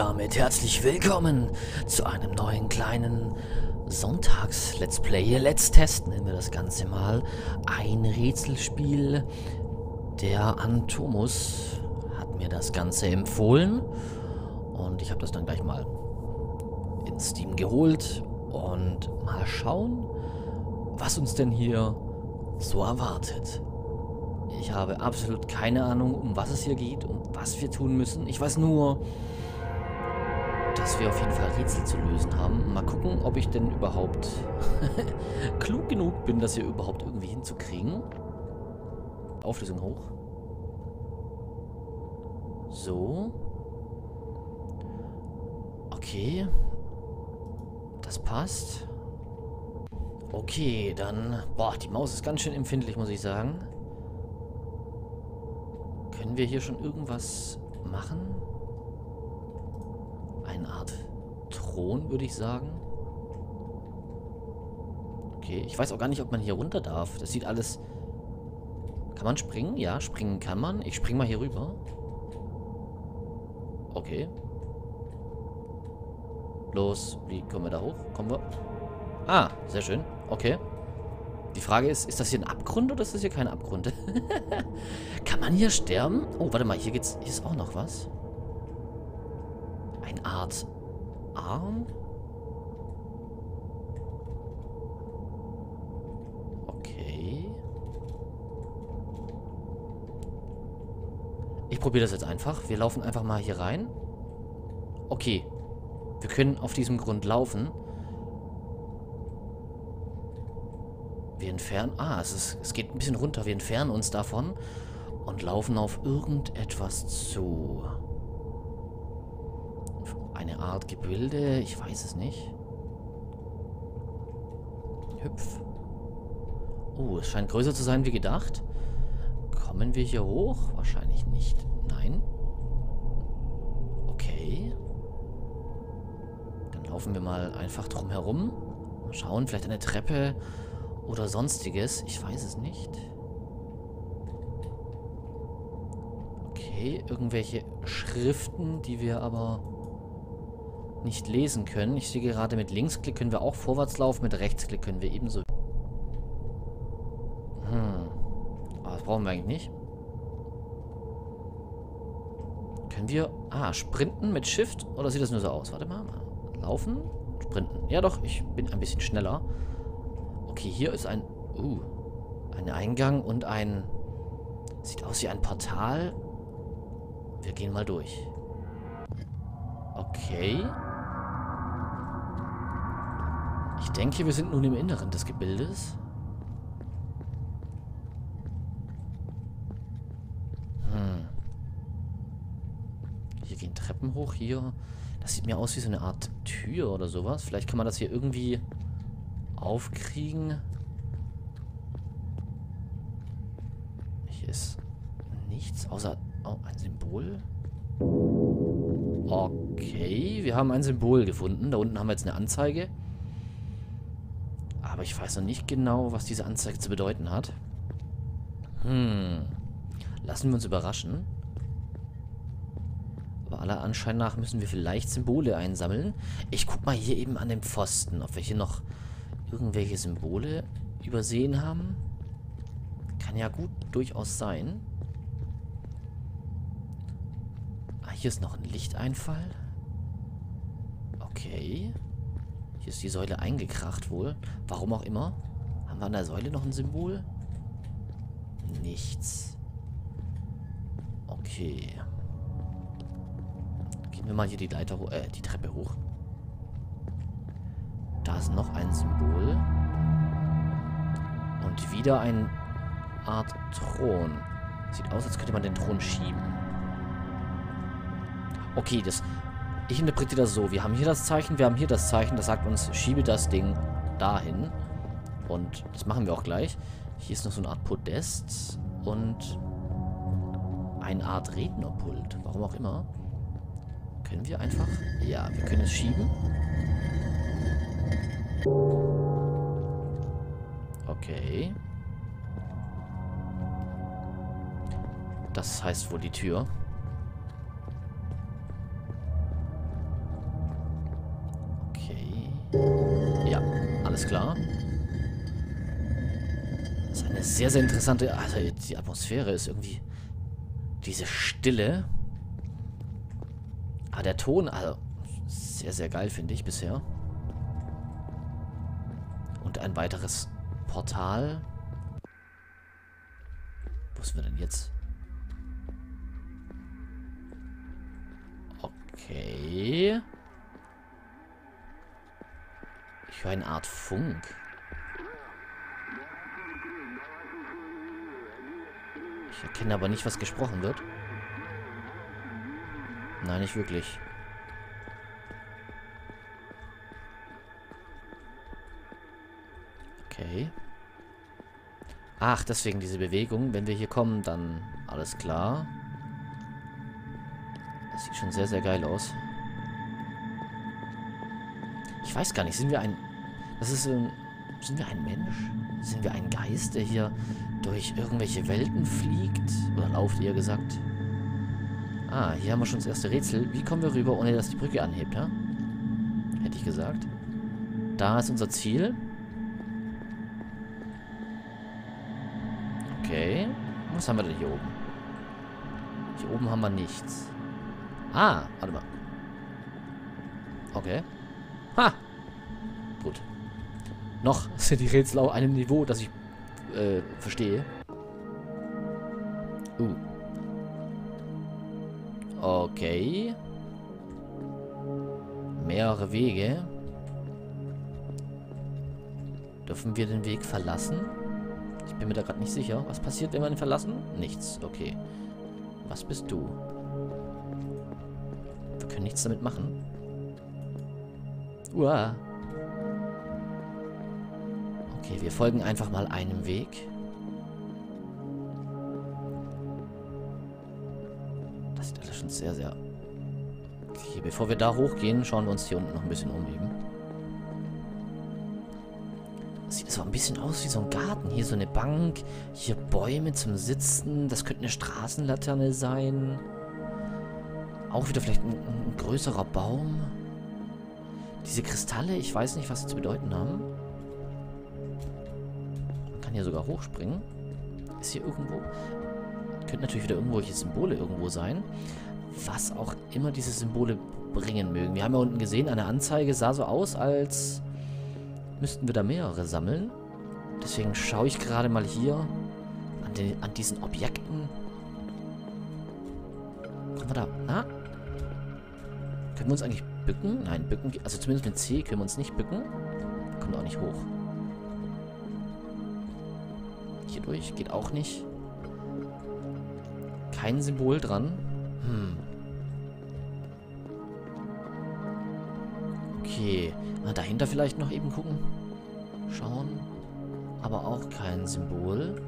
damit herzlich willkommen zu einem neuen kleinen Sonntags-Let's Play. Hier Let's Test nennen wir das Ganze mal. Ein Rätselspiel. Der Antomus hat mir das Ganze empfohlen und ich habe das dann gleich mal in Steam geholt und mal schauen, was uns denn hier so erwartet. Ich habe absolut keine Ahnung, um was es hier geht und was wir tun müssen. Ich weiß nur, dass wir auf jeden Fall Rätsel zu lösen haben. Mal gucken, ob ich denn überhaupt klug genug bin, das hier überhaupt irgendwie hinzukriegen. Auflösung hoch. So. Okay. Das passt. Okay, dann... Boah, die Maus ist ganz schön empfindlich, muss ich sagen. Können wir hier schon irgendwas machen? Eine Art Thron, würde ich sagen. Okay, ich weiß auch gar nicht, ob man hier runter darf. Das sieht alles... Kann man springen? Ja, springen kann man. Ich springe mal hier rüber. Okay. Los, wie kommen wir da hoch? Kommen wir... Ah, sehr schön. Okay. Die Frage ist, ist das hier ein Abgrund oder ist das hier kein Abgrund? Kann man hier sterben? Oh, warte mal, hier geht's. Hier ist auch noch was. Eine Art Arm? Okay. Ich probiere das jetzt einfach. Wir laufen einfach mal hier rein. Okay. Wir können auf diesem Grund laufen. Wir entfernen... Ah, es geht ein bisschen runter. Wir entfernen uns davon und laufen auf irgendetwas zu. Eine Art Gebilde. Ich weiß es nicht. Hüpf. Oh, es scheint größer zu sein wie gedacht. Kommen wir hier hoch? Wahrscheinlich nicht. Nein. Okay. Dann laufen wir mal einfach drum herum. Mal schauen, vielleicht eine Treppe... Oder sonstiges. Ich weiß es nicht. Okay, irgendwelche Schriften, die wir aber nicht lesen können. Ich sehe gerade, mit Linksklick können wir auch vorwärts laufen, mit Rechtsklick können wir ebenso. Aber das brauchen wir eigentlich nicht. Können wir... Ah, sprinten mit Shift? Oder sieht das nur so aus? Warte mal. Laufen, sprinten. Ja doch, ich bin ein bisschen schneller. Okay, hier ist ein Eingang und ein... Sieht aus wie ein Portal. Wir gehen mal durch. Okay. Ich denke, wir sind nun im Inneren des Gebildes. Hier gehen Treppen hoch, hier... Das sieht mir aus wie so eine Art Tür oder sowas. Vielleicht kann man das hier irgendwie... aufkriegen. Hier ist nichts außer ein Symbol. Okay, wir haben ein Symbol gefunden. Da unten haben wir jetzt eine Anzeige. Aber ich weiß noch nicht genau, was diese Anzeige zu bedeuten hat. Lassen wir uns überraschen. Aber aller Anschein nach müssen wir vielleicht Symbole einsammeln. Ich guck mal hier eben an dem Pfosten, ob wir hier noch irgendwelche Symbole übersehen haben. Kann ja gut durchaus sein. Ah, hier ist noch ein Lichteinfall. Okay. Hier ist die Säule eingekracht wohl. Warum auch immer. Haben wir an der Säule noch ein Symbol? Nichts. Okay. Gehen wir mal hier die Leiter hoch, die Treppe hoch. Da ist noch ein Symbol. Und wieder eine Art Thron. Sieht aus, als könnte man den Thron schieben. Okay, ich interpretiere das so. Wir haben hier das Zeichen, wir haben hier das Zeichen. Das sagt uns, schiebe das Ding dahin. Und das machen wir auch gleich. Hier ist noch so eine Art Podest. Und eine Art Rednerpult. Warum auch immer. Können wir einfach... Ja, wir können es schieben. Okay. Das heißt wohl die Tür. Alles klar. Das ist eine sehr, sehr interessante... Also die Atmosphäre ist irgendwie... Diese Stille. Ah, der Ton... Also sehr, sehr geil, finde ich, bisher. Und ein weiteres Portal. Wo sind wir denn jetzt? Okay. Ich höre eine Art Funk. Ich erkenne aber nicht, was gesprochen wird. Nein, nicht wirklich. Okay. Ach, deswegen diese Bewegung. Wenn wir hier kommen, dann alles klar. Das sieht schon sehr, sehr geil aus. Ich weiß gar nicht, sind wir ein... Das ist ein... Sind wir ein Mensch? Sind wir ein Geist, der hier durch irgendwelche Welten fliegt? Oder lauft, eher gesagt. Ah, hier haben wir schon das erste Rätsel. Wie kommen wir rüber, ohne dass die Brücke anhebt, ja? Hätte ich gesagt. Da ist unser Ziel. Okay. Was haben wir denn hier oben? Hier oben haben wir nichts. Ah, warte mal. Okay. Ha! Gut. Noch sind die Rätsel auf einem Niveau, das ich verstehe. Okay. Mehrere Wege. Dürfen wir den Weg verlassen? Ich bin mir da gerade nicht sicher. Was passiert, wenn wir ihn verlassen? Nichts. Okay. Was bist du? Wir können nichts damit machen. Uah. Okay, wir folgen einfach mal einem Weg. Das sieht alles schon sehr, sehr... Okay, bevor wir da hochgehen, schauen wir uns hier unten noch ein bisschen um eben. Sieht so ein bisschen aus wie so ein Garten. Hier so eine Bank, hier Bäume zum Sitzen. Das könnte eine Straßenlaterne sein. Auch wieder vielleicht ein größerer Baum. Diese Kristalle, ich weiß nicht, was sie zu bedeuten haben. Man kann hier sogar hochspringen. Ist hier irgendwo... Könnte natürlich wieder irgendwelche Symbole irgendwo sein. Was auch immer diese Symbole bringen mögen. Wir haben ja unten gesehen, eine Anzeige sah so aus, als... müssten wir da mehrere sammeln. Deswegen schaue ich gerade mal hier an diesen Objekten. Kommen wir da? Na? Können wir uns eigentlich bücken? Nein, bücken... Also zumindest mit C können wir uns nicht bücken. Wir kommen auch nicht hoch. Hier durch geht auch nicht. Kein Symbol dran. Okay. Na, dahinter vielleicht noch eben gucken. Schauen. Aber auch kein Symbol.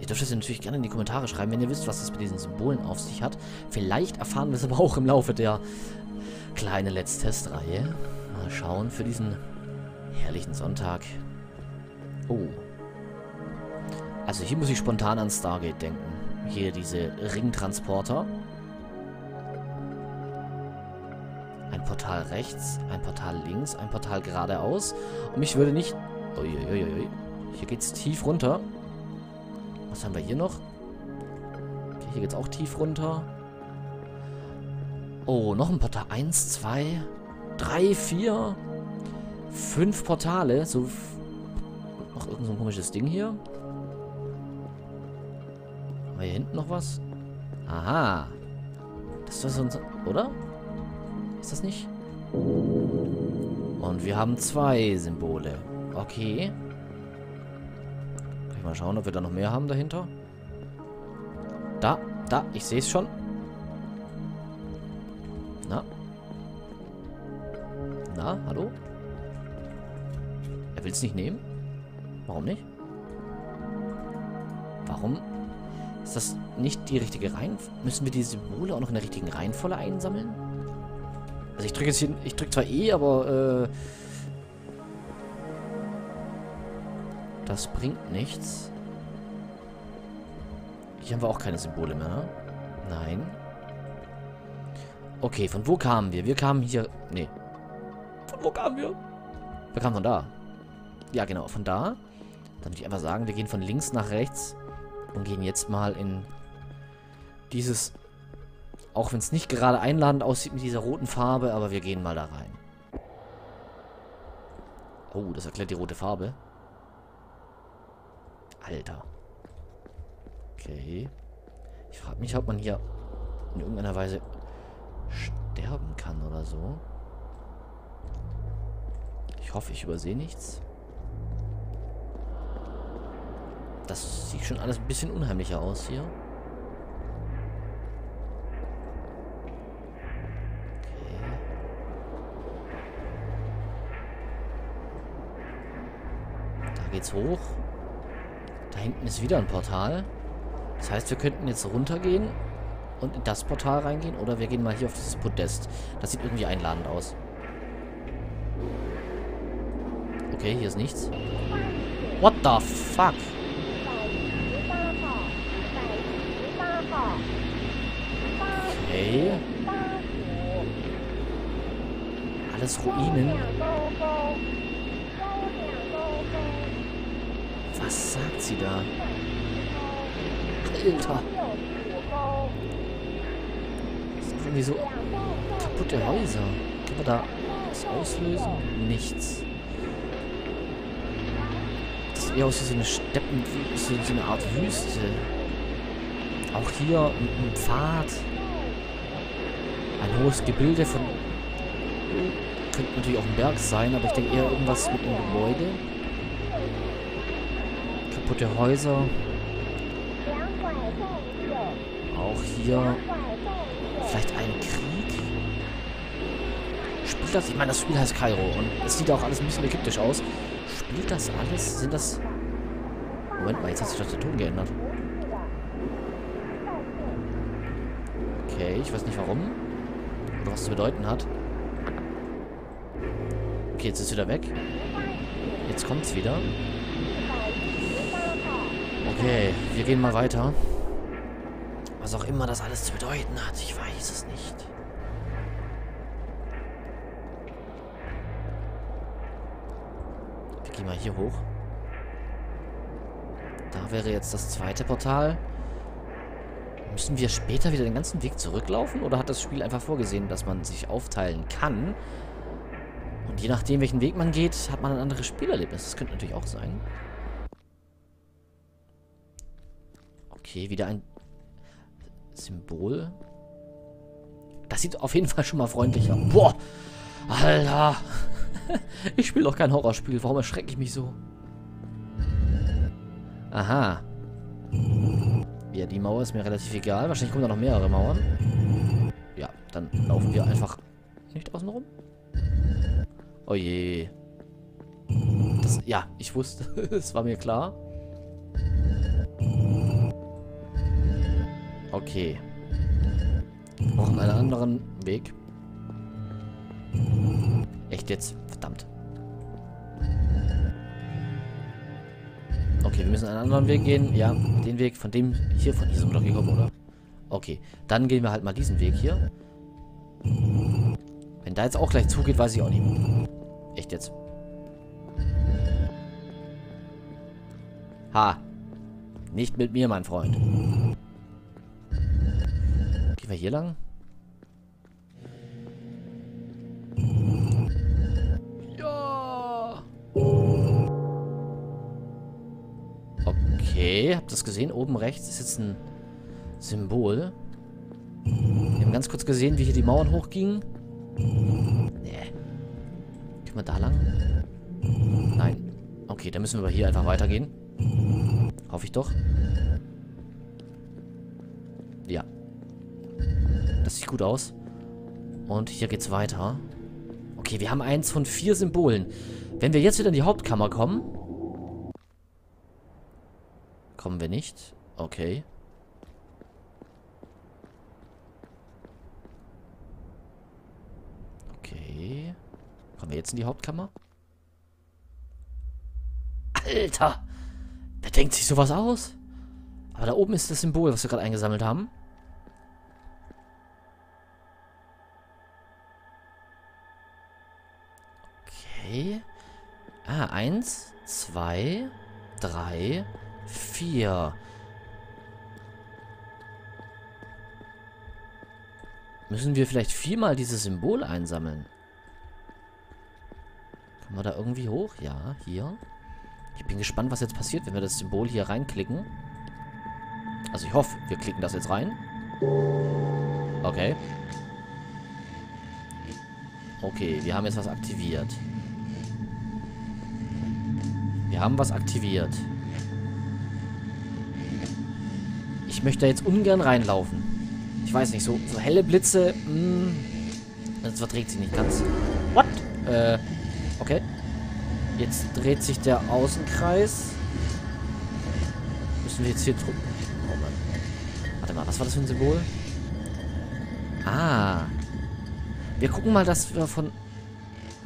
Ihr dürft es natürlich gerne in die Kommentare schreiben, wenn ihr wisst, was es mit diesen Symbolen auf sich hat. Vielleicht erfahren wir es aber auch im Laufe der kleinen Let's Test-Reihe. Mal schauen für diesen herrlichen Sonntag. Oh. Also hier muss ich spontan an Stargate denken. Hier diese Ringtransporter. Ein Portal rechts, ein Portal links, ein Portal geradeaus. Und mich würde nicht... Uiuiui. Hier geht's tief runter. Was haben wir hier noch? Okay, hier geht's auch tief runter. Oh, noch ein Portal. 1, 2, 3, 4, 5 Portale. So... Noch irgend so ein komisches Ding hier. Haben wir hier hinten noch was? Aha. Das ist unser... Oder? Ist das nicht? Und wir haben 2 Symbole. Okay. Kann ich mal schauen, ob wir da noch mehr haben dahinter. Da. Ich sehe es schon. Na, hallo? Er will es nicht nehmen? Warum nicht? Warum? Ist das nicht die richtige Reihenfolge? Müssen wir die Symbole auch noch in der richtigen Reihenfolge einsammeln? Also ich drücke jetzt hier, ich drücke zwar E, aber das bringt nichts. Hier haben wir auch keine Symbole mehr, ne? Nein. Okay, von wo kamen wir? Wir kamen hier, nee. Von wo kamen wir? Wir kamen von da. Ja, genau, von da. Dann würde ich einfach sagen, wir gehen von links nach rechts und gehen jetzt mal in dieses, auch wenn es nicht gerade einladend aussieht mit dieser roten Farbe, aber wir gehen mal da rein. Oh, das erklärt die rote Farbe. Alter. Okay. Ich frage mich, ob man hier in irgendeiner Weise sterben kann oder so. Ich hoffe, ich übersehe nichts. Das sieht schon alles ein bisschen unheimlicher aus hier. Okay. Da geht's hoch. Da hinten ist wieder ein Portal. Das heißt, wir könnten jetzt runtergehen und in das Portal reingehen. Oder wir gehen mal hier auf dieses Podest. Das sieht irgendwie einladend aus. Okay, hier ist nichts. What the fuck? Okay. Alles Ruinen. Was sagt sie da? Alter. Das sind irgendwie so kaputte Häuser. Kann man da was auslösen? Nichts. Das sieht eher aus wie so eine Steppen, so eine Art Wüste. Auch hier ein Pfad. Ein hohes Gebilde von... Könnte natürlich auch ein Berg sein, aber ich denke eher irgendwas mit einem Gebäude. Kaputte Häuser. Auch hier vielleicht ein Krieg. Spielt das? Ich meine, das Spiel heißt Kairo und es sieht auch alles ein bisschen ägyptisch aus. Spielt das alles? Sind das... Moment mal, jetzt hat sich doch der Ton geändert. Okay, ich weiß nicht warum. Oder was zu bedeuten hat. Okay, jetzt ist es wieder weg. Jetzt kommt es wieder. Okay, wir gehen mal weiter. Was auch immer das alles zu bedeuten hat, ich weiß es nicht. Wir gehen mal hier hoch. Da wäre jetzt das zweite Portal. Müssen wir später wieder den ganzen Weg zurücklaufen? Oder hat das Spiel einfach vorgesehen, dass man sich aufteilen kann? Und je nachdem, welchen Weg man geht, hat man ein anderes Spielerlebnis. Das könnte natürlich auch sein. Okay, wieder ein Symbol. Das sieht auf jeden Fall schon mal freundlicher. Boah! Alter! Ich spiele doch kein Horrorspiel. Warum erschrecke ich mich so? Aha. Ja, die Mauer ist mir relativ egal. Wahrscheinlich kommen da noch mehrere Mauern. Ja, dann laufen wir einfach nicht außen rum. Oh je. Das, ja, ich wusste. Es war mir klar. Okay. Wir brauchen einen anderen Weg. Echt jetzt? Verdammt. Okay, wir müssen einen anderen Weg gehen. Ja, den Weg von dem hier, von diesem Block gekommen, oder? Okay, dann gehen wir halt mal diesen Weg hier. Wenn da jetzt auch gleich zugeht, weiß ich auch nicht. Echt jetzt? Ha! Nicht mit mir, mein Freund. Gehen wir hier lang? Ja! Okay, habt ihr das gesehen? Oben rechts ist jetzt ein Symbol. Wir haben ganz kurz gesehen, wie hier die Mauern hochgingen. Nee. Können wir da lang? Nein. Okay, dann müssen wir aber hier einfach weitergehen. Hoffe ich doch. Ja. Das sieht gut aus. Und hier geht's weiter. Okay, wir haben eins von 4 Symbolen. Wenn wir jetzt wieder in die Hauptkammer kommen... Kommen wir nicht. Okay. Okay. Kommen wir jetzt in die Hauptkammer? Alter! Wer denkt sich sowas aus? Aber da oben ist das Symbol, was wir gerade eingesammelt haben. 1, 2, 3, 4. Müssen wir vielleicht viermal dieses Symbol einsammeln? Kommen wir da irgendwie hoch? Ja, hier. Ich bin gespannt, was jetzt passiert, wenn wir das Symbol hier reinklicken. Also ich hoffe, wir klicken das jetzt rein. Okay. Okay, wir haben jetzt was aktiviert. Wir haben was aktiviert. Ich möchte da jetzt ungern reinlaufen. Ich weiß nicht, so helle Blitze... das verträgt sich nicht ganz. What? Okay. Jetzt dreht sich der Außenkreis. Müssen wir jetzt hier drücken? Oh Mann. Warte mal, was war das für ein Symbol? Ah... Wir gucken mal, dass wir von...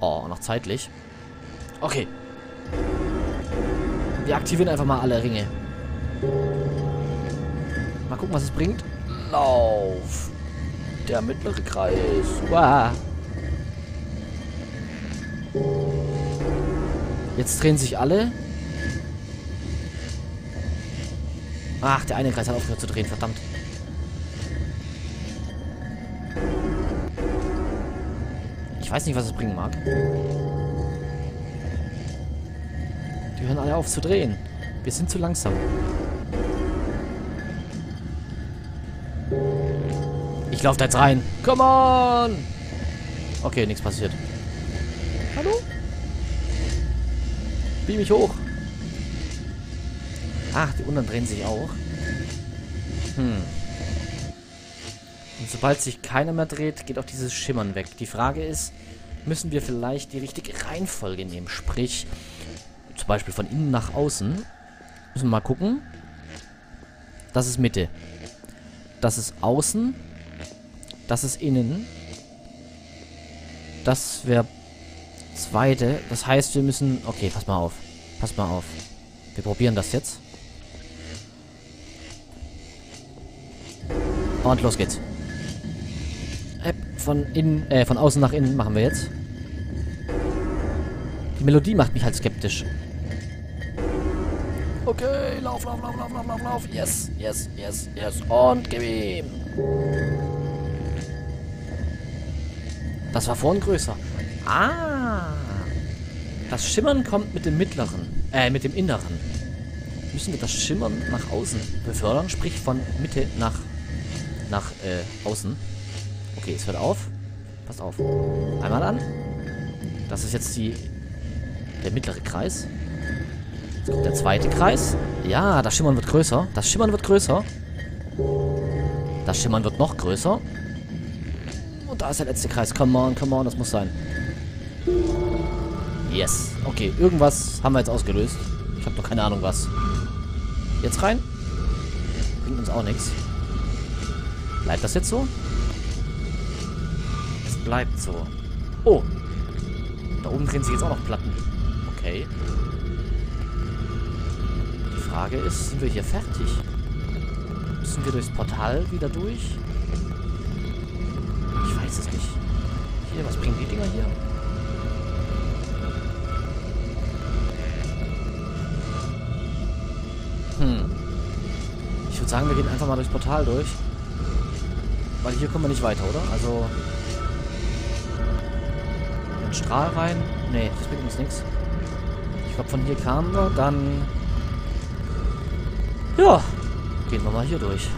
Oh, noch zeitlich. Okay. Wir aktivieren einfach mal alle Ringe. Mal gucken, was es bringt. Lauf! Der mittlere Kreis. Wow. Jetzt drehen sich alle. Ach, der eine Kreis hat aufgehört zu drehen, verdammt. Ich weiß nicht, was es bringen mag. Die hören alle auf zu drehen. Wir sind zu langsam. Ich laufe da jetzt rein. Come on! Okay, nichts passiert. Hallo? Beam mich hoch. Ach, die anderen drehen sich auch. Und sobald sich keiner mehr dreht, geht auch dieses Schimmern weg. Die Frage ist, müssen wir vielleicht die richtige Reihenfolge nehmen? Sprich, zum Beispiel von innen nach außen. Müssen wir mal gucken. Das ist Mitte. Das ist außen. Das ist innen. Das wäre zweite. Das heißt, wir müssen... Okay, pass mal auf. Pass mal auf. Wir probieren das jetzt. Und los geht's. Von außen nach innen machen wir jetzt. Die Melodie macht mich halt skeptisch. Okay, lauf, lauf, lauf, lauf, lauf, lauf. Yes, yes, yes, yes. Und gib ihm. Das war vorhin größer. Ah. Das Schimmern kommt mit dem mittleren. Mit dem inneren. Müssen wir das Schimmern nach außen befördern, sprich von Mitte nach außen. Okay, es hört auf. Passt auf. Einmal an. Das ist jetzt der mittlere Kreis. Jetzt kommt der zweite Kreis. Ja, das Schimmern wird größer. Das Schimmern wird größer. Das Schimmern wird noch größer. Und da ist der letzte Kreis. Come on, come on, das muss sein. Yes. Okay, irgendwas haben wir jetzt ausgelöst. Ich habe noch keine Ahnung was. Jetzt rein. Bringt uns auch nichts. Bleibt das jetzt so? Es bleibt so. Oh. Da oben drehen sich jetzt auch noch Platten. Okay. Die Frage ist, sind wir hier fertig? Müssen wir durchs Portal wieder durch? Ich weiß es nicht. Hier, was bringen die Dinger hier? Ich würde sagen, wir gehen einfach mal durchs Portal durch. Weil hier kommen wir nicht weiter, oder? Also... Ein Strahl rein. Nee, das bringt uns nichts. Ich glaube, von hier kamen wir. Dann... Ja. Gehen wir mal hier durch.